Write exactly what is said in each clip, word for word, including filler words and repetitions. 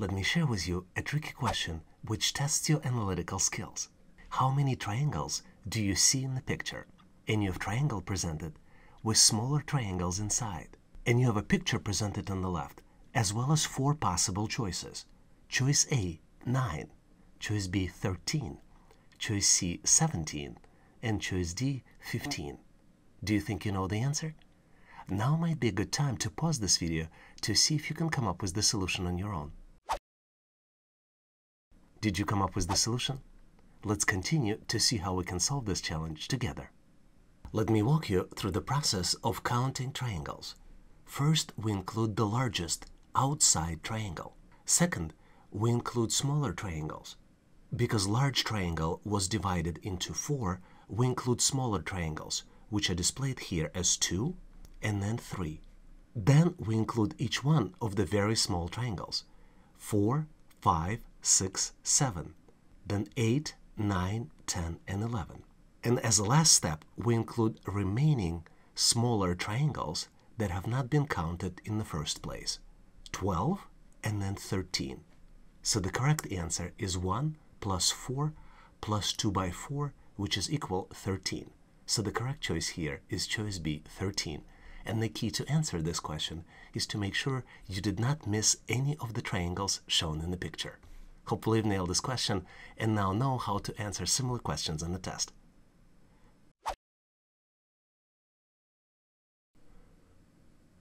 Let me share with you a tricky question which tests your analytical skills. How many triangles do you see in the picture? And you have a triangle presented with smaller triangles inside. And you have a picture presented on the left, as well as four possible choices. Choice A, nine. Choice B, thirteen. Choice C, seventeen. And choice D, fifteen. Do you think you know the answer? Now might be a good time to pause this video to see if you can come up with the solution on your own. Did you come up with the solution? Let's continue to see how we can solve this challenge together. Let me walk you through the process of counting triangles. First, we include the largest outside triangle. Second, we include smaller triangles. Because large triangle was divided into four, we include smaller triangles, which are displayed here as two and then three. Then we include each one of the very small triangles, four, five, six, seven, then eight, nine, ten, and eleven. And as a last step, we include remaining smaller triangles that have not been counted in the first place, twelve and then thirteen. So the correct answer is one plus four plus two by four, which is equal thirteen. So the correct choice here is choice B, thirteen. And the key to answer this question is to make sure you did not miss any of the triangles shown in the picture. Hopefully you've nailed this question and now know how to answer similar questions on the test.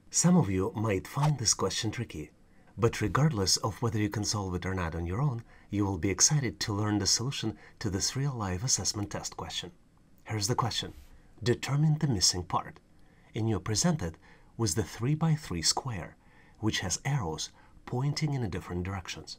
Some of you might find this question tricky, but regardless of whether you can solve it or not on your own, you will be excited to learn the solution to this real-life assessment test question. Here's the question. Determine the missing part. And you're presented with the three by three square, which has arrows pointing in different directions.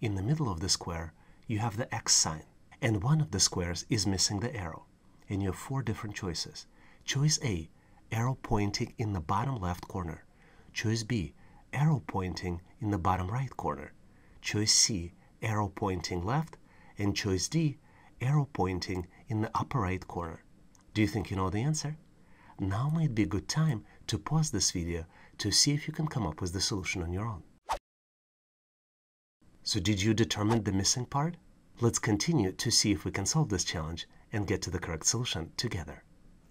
In the middle of the square, you have the X sign, and one of the squares is missing the arrow. And you have four different choices. Choice A, arrow pointing in the bottom left corner. Choice B, arrow pointing in the bottom right corner. Choice C, arrow pointing left. And choice D, arrow pointing in the upper right corner. Do you think you know the answer? Now might be a good time to pause this video to see if you can come up with the solution on your own. So did you determine the missing part? Let's continue to see if we can solve this challenge and get to the correct solution together.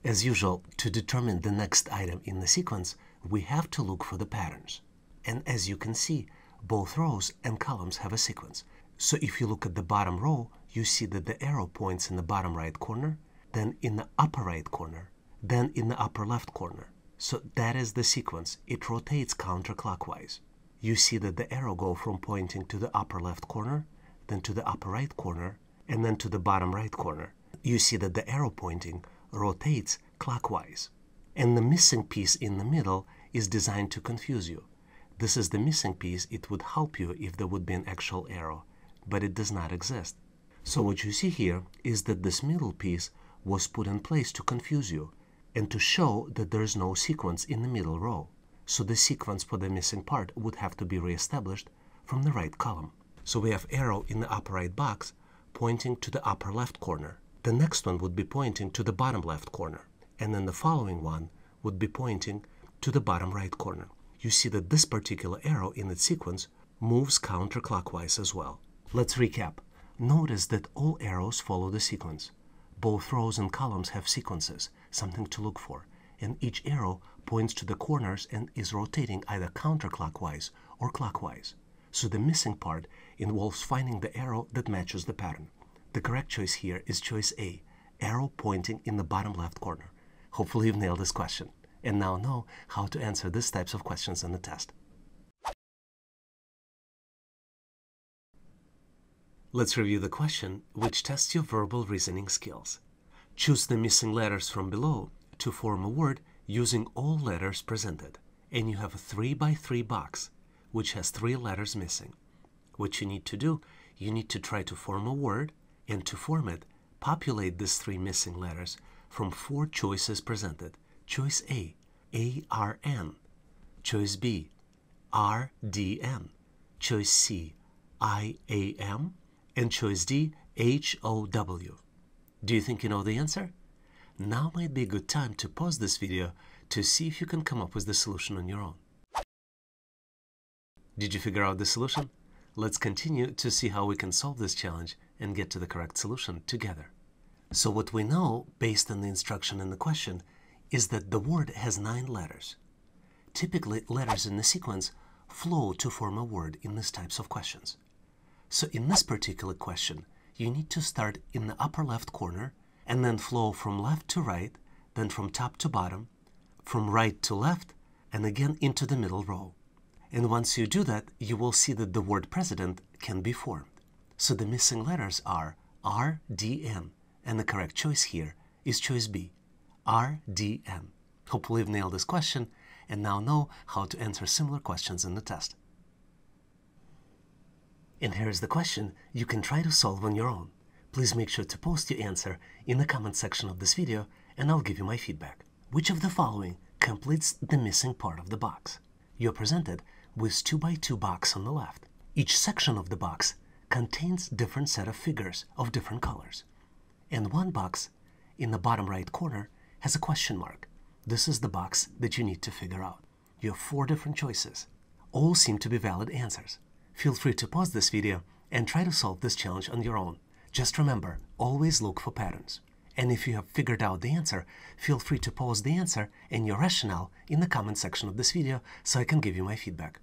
As usual, to determine the next item in the sequence, we have to look for the patterns. And as you can see, both rows and columns have a sequence. So if you look at the bottom row, you see that the arrow points in the bottom right corner, then in the upper right corner, then in the upper left corner. So that is the sequence. It rotates counterclockwise. You see that the arrow goes from pointing to the upper left corner, then to the upper right corner, and then to the bottom right corner. You see that the arrow pointing rotates clockwise. And the missing piece in the middle is designed to confuse you. This is the missing piece. It would help you if there would be an actual arrow, but it does not exist. So what you see here is that this middle piece was put in place to confuse you and to show that there is no sequence in the middle row. So the sequence for the missing part would have to be reestablished from the right column. So we have arrow in the upper right box pointing to the upper left corner. The next one would be pointing to the bottom left corner, and then the following one would be pointing to the bottom right corner. You see that this particular arrow in its sequence moves counterclockwise as well. Let's recap. Notice that all arrows follow the sequence. Both rows and columns have sequences, something to look for, and each arrow points to the corners and is rotating either counterclockwise or clockwise. So the missing part involves finding the arrow that matches the pattern. The correct choice here is choice A, arrow pointing in the bottom left corner. Hopefully you've nailed this question and now know how to answer these types of questions in the test. Let's review the question, which tests your verbal reasoning skills. Choose the missing letters from below to form a word using all letters presented. And you have a three by three box, which has three letters missing. What you need to do, you need to try to form a word, and to form it, populate these three missing letters from four choices presented. Choice A, A R N. Choice B, R D N. Choice C, I A M. And choice D, H O W. Do you think you know the answer? Now might be a good time to pause this video to see if you can come up with the solution on your own. Did you figure out the solution? Let's continue to see how we can solve this challenge and get to the correct solution together. So what we know, based on the instruction in the question, is that the word has nine letters. Typically, letters in the sequence flow to form a word in these types of questions. So in this particular question, you need to start in the upper left corner and then flow from left to right, then from top to bottom, from right to left, and again into the middle row. And once you do that, you will see that the word president can be formed. So the missing letters are R, D, N, and the correct choice here is choice B, R, D, N. Hopefully you've nailed this question and now know how to answer similar questions in the test. And here is the question you can try to solve on your own. Please make sure to post your answer in the comment section of this video and I'll give you my feedback. Which of the following completes the missing part of the box? You're presented with two by two box on the left. Each section of the box contains different set of figures of different colors. And one box in the bottom right corner has a question mark. This is the box that you need to figure out. You have four different choices. All seem to be valid answers. Feel free to pause this video and try to solve this challenge on your own. Just remember, always look for patterns. And if you have figured out the answer, feel free to post the answer and your rationale in the comment section of this video so I can give you my feedback.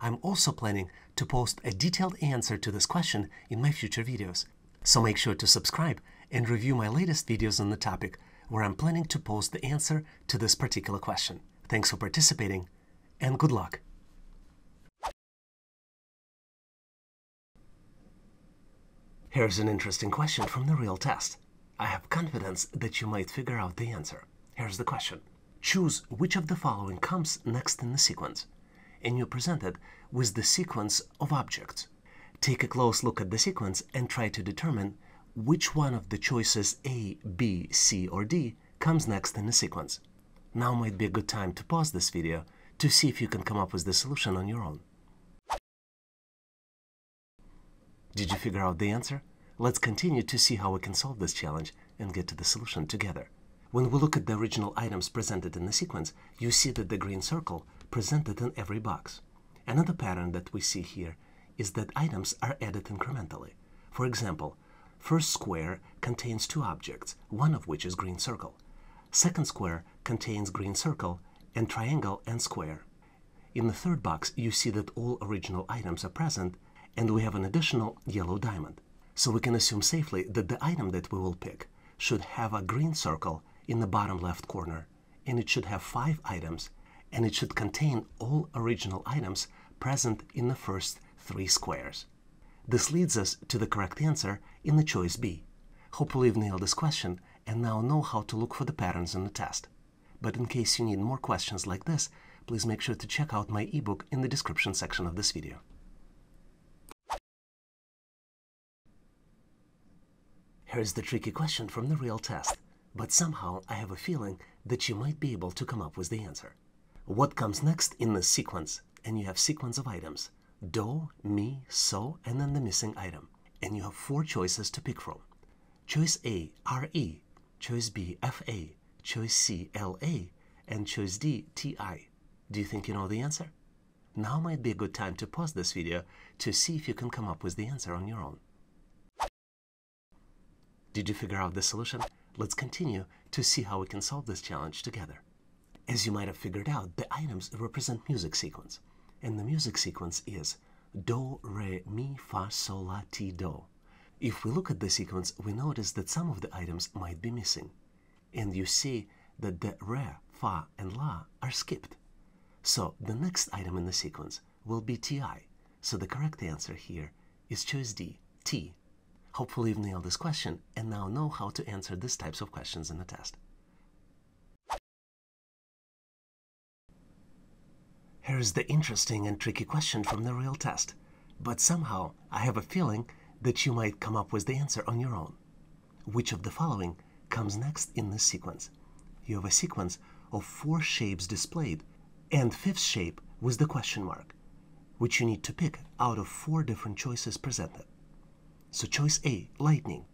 I'm also planning to post a detailed answer to this question in my future videos, so make sure to subscribe and review my latest videos on the topic where I'm planning to post the answer to this particular question. Thanks for participating and good luck! Here's an interesting question from the real test. I have confidence that you might figure out the answer. Here's the question. Choose which of the following comes next in the sequence, and you're presented with the sequence of objects. Take a close look at the sequence and try to determine which one of the choices A, B, C, or D comes next in the sequence. Now might be a good time to pause this video to see if you can come up with the solution on your own. Did you figure out the answer? Let's continue to see how we can solve this challenge and get to the solution together. When we look at the original items presented in the sequence, you see that the green circle presented in every box. Another pattern that we see here is that items are added incrementally. For example, first square contains two objects, one of which is green circle. Second square contains green circle and triangle and square. In the third box, you see that all original items are present and we have an additional yellow diamond. So we can assume safely that the item that we will pick should have a green circle in the bottom left corner, and it should have five items, and it should contain all original items present in the first three squares. This leads us to the correct answer in the choice B. Hopefully you've nailed this question and now know how to look for the patterns in the test. But in case you need more questions like this, please make sure to check out my ebook in the description section of this video. Here's the tricky question from the real test, but somehow I have a feeling that you might be able to come up with the answer. What comes next in this sequence? And you have sequence of items, do, mi, so, and then the missing item. And you have four choices to pick from. Choice A, R E, choice B, F A, choice C, L A, and choice D, T I. Do you think you know the answer? Now might be a good time to pause this video to see if you can come up with the answer on your own. Did you figure out the solution? Let's continue to see how we can solve this challenge together. As you might have figured out, the items represent music sequence. And the music sequence is do, re, mi, fa, sol, la, ti, do. If we look at the sequence, we notice that some of the items might be missing. And you see that the re, fa, and la are skipped. So the next item in the sequence will be T I. So the correct answer here is choice D, T. Hopefully you've nailed this question and now know how to answer these types of questions in the test. Here's the interesting and tricky question from the real test, but somehow I have a feeling that you might come up with the answer on your own. Which of the following comes next in this sequence? You have a sequence of four shapes displayed and fifth shape with the question mark, which you need to pick out of four different choices presented. So choice A, lightning,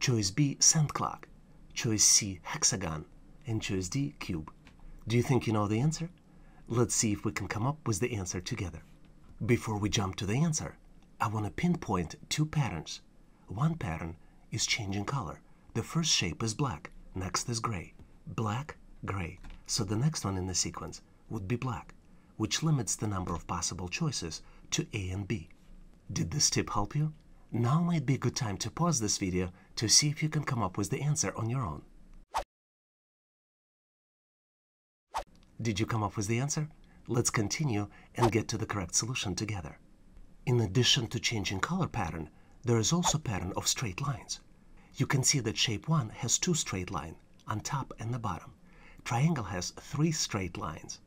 choice B, sand clock, choice C, hexagon, and choice D, cube. Do you think you know the answer? Let's see if we can come up with the answer together. Before we jump to the answer, I want to pinpoint two patterns. One pattern is changing color. The first shape is black, next is gray. Black, gray. So the next one in the sequence would be black, which limits the number of possible choices to A and B. Did this tip help you? Now might be a good time to pause this video to see if you can come up with the answer on your own. Did you come up with the answer? Let's continue and get to the correct solution together. In addition to changing color pattern, there is also pattern of straight lines. You can see that shape one has two straight lines, on top and the bottom. Triangle has three straight lines.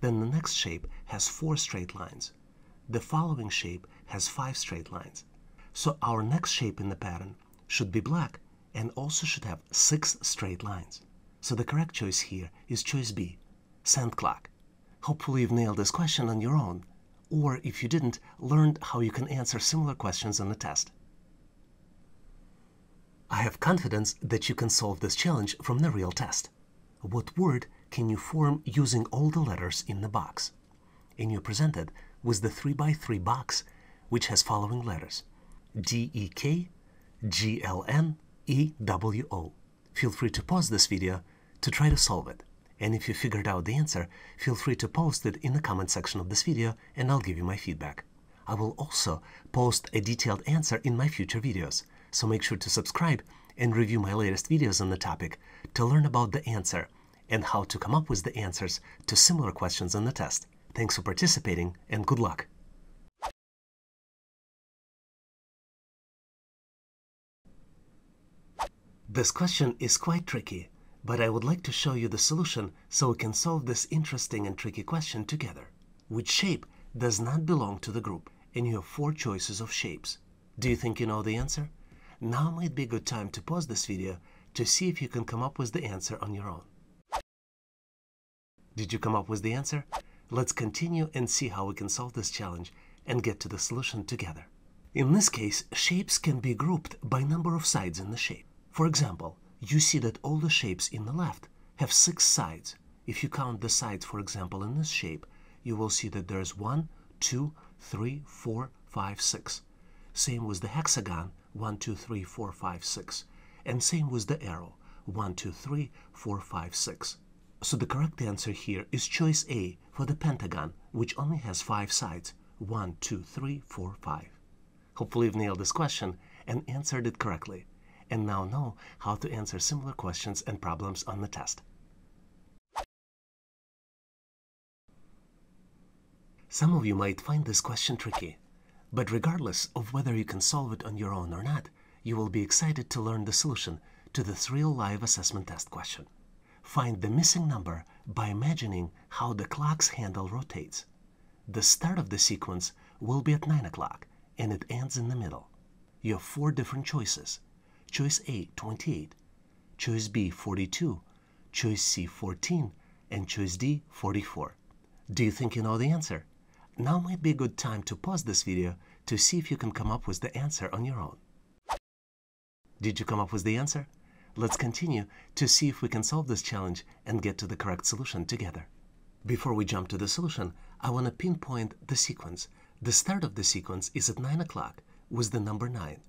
Then the next shape has four straight lines. The following shape has five straight lines. So our next shape in the pattern should be black and also should have six straight lines. So the correct choice here is choice B, sand clock. Hopefully you've nailed this question on your own, or if you didn't, learned how you can answer similar questions on the test. I have confidence that you can solve this challenge from the real test. What word can you form using all the letters in the box? And you're presented with the three by three box, which has following letters: D E K G L N E W O. Feel free to pause this video to try to solve it. And if you figured out the answer, feel free to post it in the comment section of this video and I'll give you my feedback. I will also post a detailed answer in my future videos, so make sure to subscribe and review my latest videos on the topic to learn about the answer and how to come up with the answers to similar questions on the test. Thanks for participating and good luck! This question is quite tricky, but I would like to show you the solution so we can solve this interesting and tricky question together. Which shape does not belong to the group? And you have four choices of shapes. Do you think you know the answer? Now might be a good time to pause this video to see if you can come up with the answer on your own. Did you come up with the answer? Let's continue and see how we can solve this challenge and get to the solution together. In this case, shapes can be grouped by number of sides in the shape. For example, you see that all the shapes in the left have six sides. If you count the sides, for example, in this shape, you will see that there is one, two, three, four, five, six. Same with the hexagon, one, two, three, four, five, six. And same with the arrow, one, two, three, four, five, six. So the correct answer here is choice A for the pentagon, which only has five sides, one, two, three, four, five. Hopefully you've nailed this question and answered it correctly, and now know how to answer similar questions and problems on the test. Some of you might find this question tricky, but regardless of whether you can solve it on your own or not, you will be excited to learn the solution to this real live assessment test question. Find the missing number by imagining how the clock's handle rotates. The start of the sequence will be at nine o'clock, and it ends in the middle. You have four different choices. Choice A, twenty-eight, choice B, forty-two, choice C, fourteen, and choice D, forty-four. Do you think you know the answer? Now might be a good time to pause this video to see if you can come up with the answer on your own. Did you come up with the answer? Let's continue to see if we can solve this challenge and get to the correct solution together. Before we jump to the solution, I want to pinpoint the sequence. The start of the sequence is at nine o'clock with the number nine.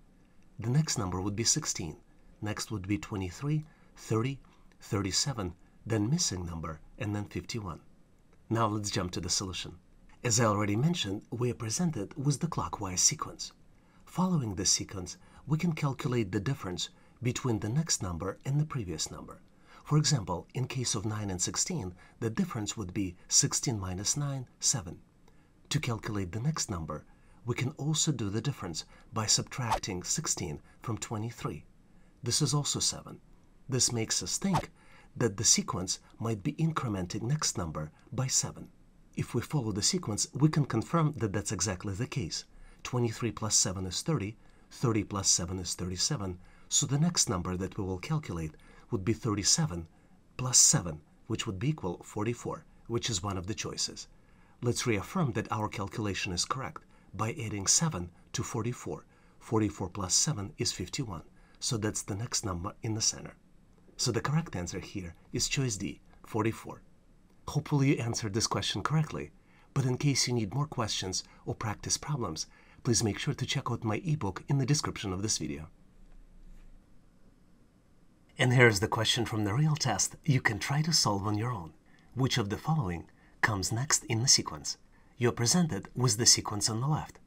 The next number would be sixteen, next would be twenty-three, thirty, thirty-seven, then missing number, and then fifty-one. Now let's jump to the solution. As I already mentioned, we are presented with the clockwise sequence. Following this sequence, we can calculate the difference between the next number and the previous number. For example, in case of nine and sixteen, the difference would be sixteen minus nine, seven. To calculate the next number, we can also do the difference by subtracting sixteen from twenty-three. This is also seven. This makes us think that the sequence might be incrementing next number by seven. If we follow the sequence, we can confirm that that's exactly the case. twenty-three plus seven is thirty, thirty plus seven is thirty-seven, so the next number that we will calculate would be thirty-seven plus seven, which would be equal forty-four, which is one of the choices. Let's reaffirm that our calculation is correct by adding seven to forty-four. forty-four plus seven is fifty-one, so that's the next number in the center. So the correct answer here is choice D, forty-four. Hopefully you answered this question correctly, but in case you need more questions or practice problems, please make sure to check out my ebook in the description of this video. And here's the question from the real test you can try to solve on your own. Which of the following comes next in the sequence? You're presented with the sequence on the left.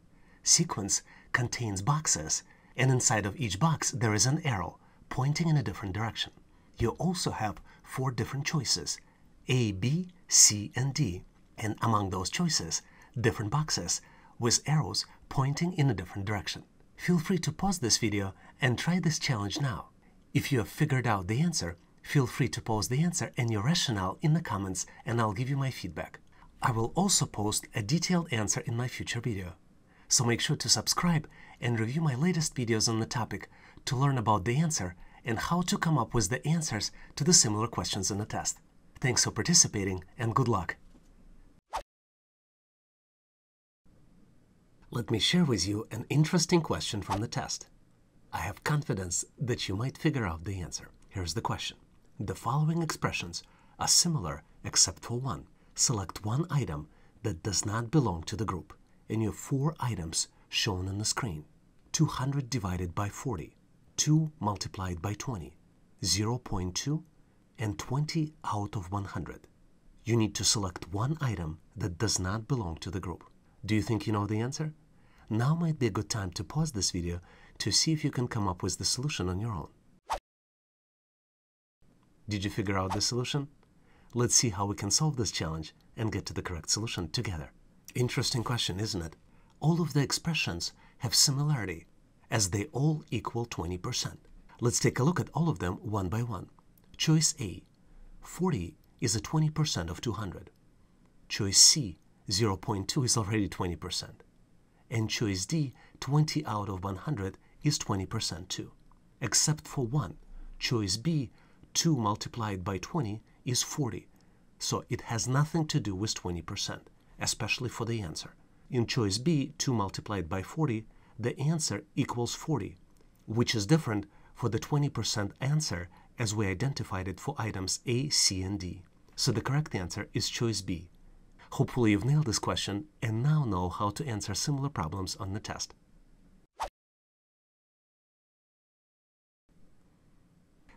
Sequence contains boxes, and inside of each box there is an arrow pointing in a different direction. You also have four different choices, A, B, C, and D, and among those choices, different boxes with arrows pointing in a different direction. Feel free to pause this video and try this challenge now. If you have figured out the answer, feel free to post the answer and your rationale in the comments, and I'll give you my feedback. I will also post a detailed answer in my future video. So make sure to subscribe and review my latest videos on the topic to learn about the answer and how to come up with the answers to the similar questions in the test. Thanks for participating and good luck! Let me share with you an interesting question from the test. I have confidence that you might figure out the answer. Here's the question. The following expressions are similar except for one. Select one item that does not belong to the group, and you have four items shown on the screen. two hundred divided by forty, two multiplied by twenty, zero point two, and twenty out of one hundred. You need to select one item that does not belong to the group. Do you think you know the answer? Now might be a good time to pause this video to see if you can come up with the solution on your own. Did you figure out the solution? Let's see how we can solve this challenge and get to the correct solution together. Interesting question, isn't it? All of the expressions have similarity, as they all equal twenty percent. Let's take a look at all of them one by one. Choice A, forty is a twenty percent of two hundred. Choice C, zero point two is already twenty percent. And choice D, twenty out of one hundred is twenty percent too. Except for one, choice B, two multiplied by twenty is forty. So it has nothing to do with twenty percent, especially for the answer. In choice B, two multiplied by forty, the answer equals forty, which is different for the twenty percent answer as we identified it for items A, C, and D. So the correct answer is choice B. Hopefully you've nailed this question and now know how to answer similar problems on the test.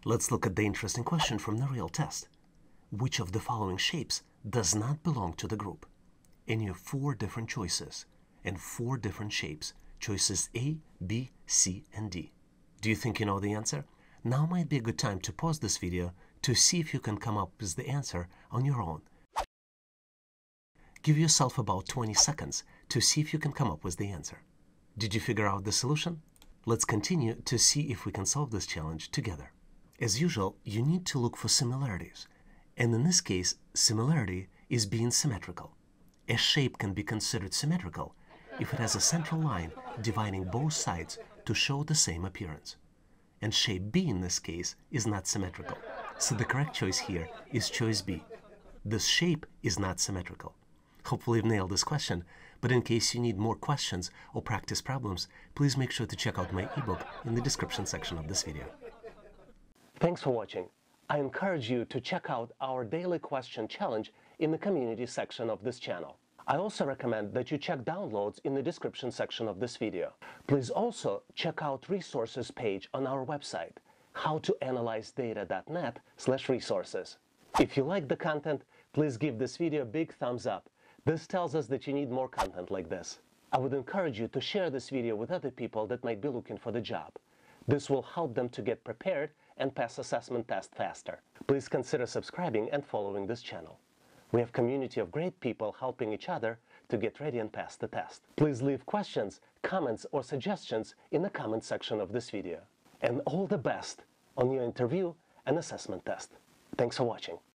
Let's look at the interesting question from the real test. Which of the following shapes does not belong to the group? And you have four different choices and four different shapes, choices A, B, C, and D. Do you think you know the answer? Now might be a good time to pause this video to see if you can come up with the answer on your own. Give yourself about twenty seconds to see if you can come up with the answer. Did you figure out the solution? Let's continue to see if we can solve this challenge together. As usual, you need to look for similarities. And in this case, similarity is being symmetrical. A shape can be considered symmetrical if it has a central line dividing both sides to show the same appearance. And shape B in this case is not symmetrical. So the correct choice here is choice B. This shape is not symmetrical. Hopefully you've nailed this question, but in case you need more questions or practice problems, please make sure to check out my ebook in the description section of this video. Thanks for watching. I encourage you to check out our daily question challenge in the community section of this channel. I also recommend that you check downloads in the description section of this video. Please also check out resources page on our website, howtoanalyzedata dot net slash resources. If you like the content, please give this video a big thumbs up. This tells us that you need more content like this. I would encourage you to share this video with other people that might be looking for the job. This will help them to get prepared and pass assessment tests faster. Please consider subscribing and following this channel. We have a community of great people helping each other to get ready and pass the test. Please leave questions, comments, or suggestions in the comment section of this video. And all the best on your interview and assessment test. Thanks for watching.